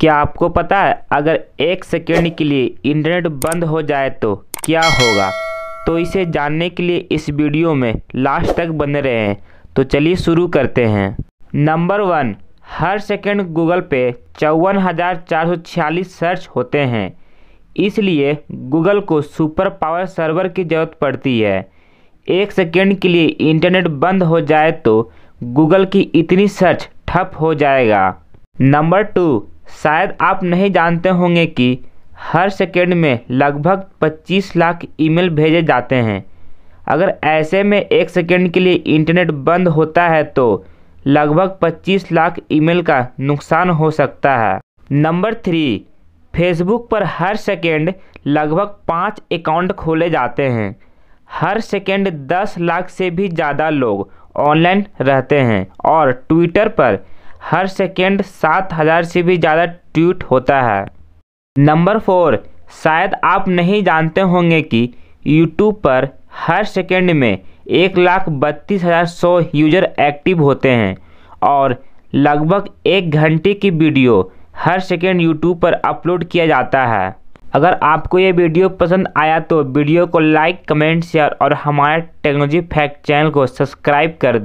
क्या आपको पता है अगर 1 सेकेंड के लिए इंटरनेट बंद हो जाए तो क्या होगा? तो इसे जानने के लिए इस वीडियो में लास्ट तक बने रहें। तो चलिए शुरू करते हैं। नंबर 1, हर सेकेंड गूगल पे 54,446 सर्च होते हैं, इसलिए गूगल को सुपर पावर सर्वर की ज़रूरत पड़ती है। 1 सेकेंड के लिए इंटरनेट बंद हो जाए तो गूगल की इतनी सर्च ठप हो जाएगा। नंबर 2, शायद आप नहीं जानते होंगे कि हर सेकेंड में लगभग 25 लाख ईमेल भेजे जाते हैं। अगर ऐसे में 1 सेकेंड के लिए इंटरनेट बंद होता है तो लगभग 25 लाख ईमेल का नुकसान हो सकता है। नंबर 3, फेसबुक पर हर सेकेंड लगभग 5 अकाउंट खोले जाते हैं। हर सेकेंड 10 लाख से भी ज़्यादा लोग ऑनलाइन रहते हैं और ट्विटर पर हर सेकेंड 7,000 से भी ज़्यादा ट्वीट होता है। नंबर 4, शायद आप नहीं जानते होंगे कि YouTube पर हर सेकेंड में 1,32,100 यूज़र एक्टिव होते हैं और लगभग 1 घंटे की वीडियो हर सेकेंड YouTube पर अपलोड किया जाता है। अगर आपको ये वीडियो पसंद आया तो वीडियो को लाइक, कमेंट, शेयर और हमारे टेक्नोलॉजी फैक्ट चैनल को सब्सक्राइब कर दें।